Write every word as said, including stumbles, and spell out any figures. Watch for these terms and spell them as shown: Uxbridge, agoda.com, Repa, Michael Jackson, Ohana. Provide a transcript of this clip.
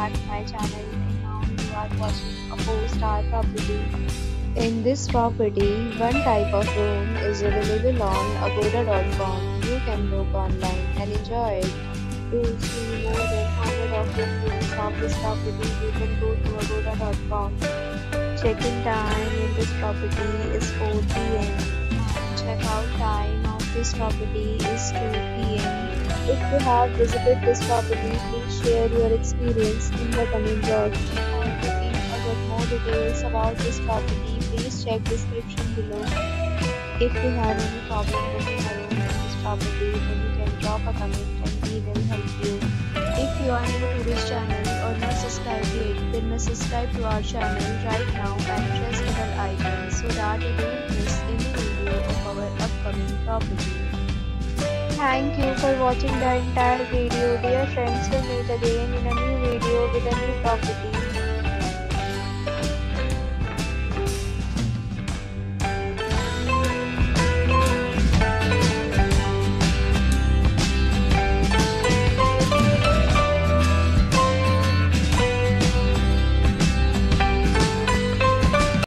back to my channel, and now you are watching a four star property. In this property, one type of room is available on agoda dot com. You can book online and enjoy it. To see more than one hundred of the rooms of this property, you can go to agoda dot com. Check-in time in this property is four p m Check-out time of this property is two p m If you have visited this property, please share your experience in the comment box. And looking for more details about this property, please check description below. If you have any problem booking a room in this property, then you can drop a comment and we will help you. If you are new to this channel or not subscribed yet, then must subscribe to our channel right now and press the bell icon so that you don't miss any video of our upcoming property. Thank you for watching the entire video. Dear friends, we'll meet again in a new video with a new property.